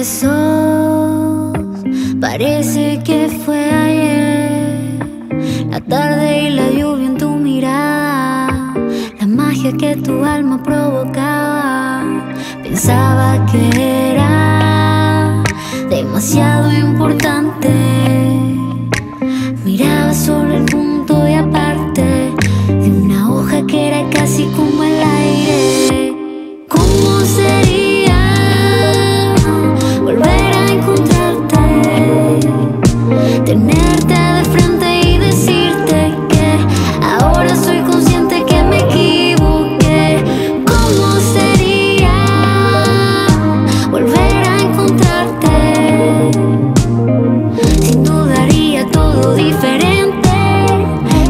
besos, parece que fue ayer. La tarde y la lluvia en tu mirada, la magia que tu alma provocaba. Pensaba que era demasiado importante, miraba solo el punto y aparte de una hoja que era casi como el aire. ¿Cómo sería volver a encontrarte, tenerte de frente y decirte que ahora soy consciente que me equivoqué? ¿Cómo sería volver a encontrarte? Sin duda haría todo diferente,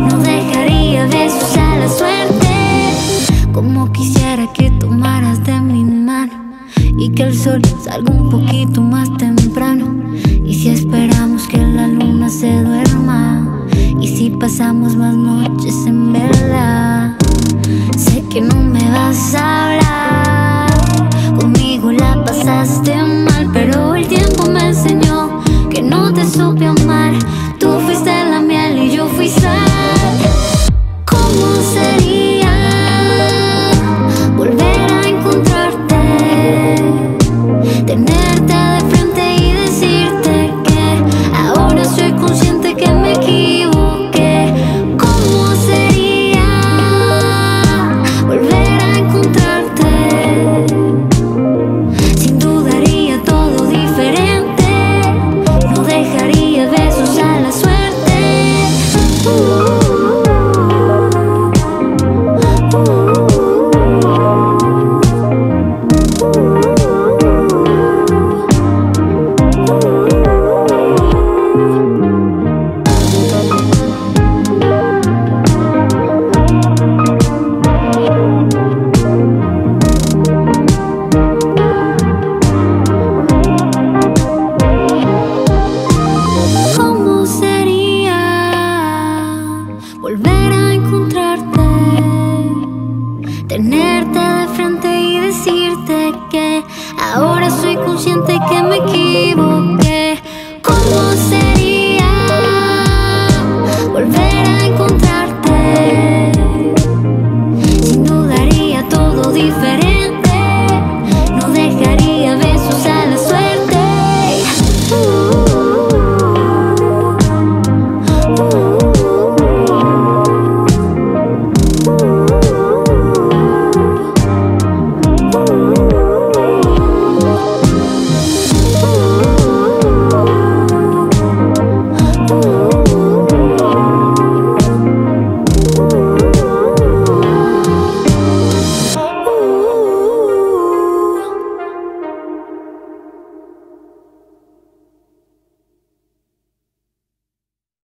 no dejaría besos a la suerte. Como quisiera que tomaras de mi mano y que el sol salga un poquito más temprano. Y si esperamos que la luna se duerma, y si pasamos más noches en vela. Sé que no me vas a hablar, conmigo la pasaste mal, pero el tiempo me enseñó que no te supe amar. Tú fuiste la miel y yo fui sal. ¿Cómo sería volver a encontrarte, tenerte de frente y decirte que ahora soy consciente que me equivoqué? ¿Cómo sería volver a encontrarte? Sin duda haría todo diferente, no dejaría besos a la suerte. Volver a encontrarte, tenerte de frente y decirte que ahora soy consciente que me equivoqué.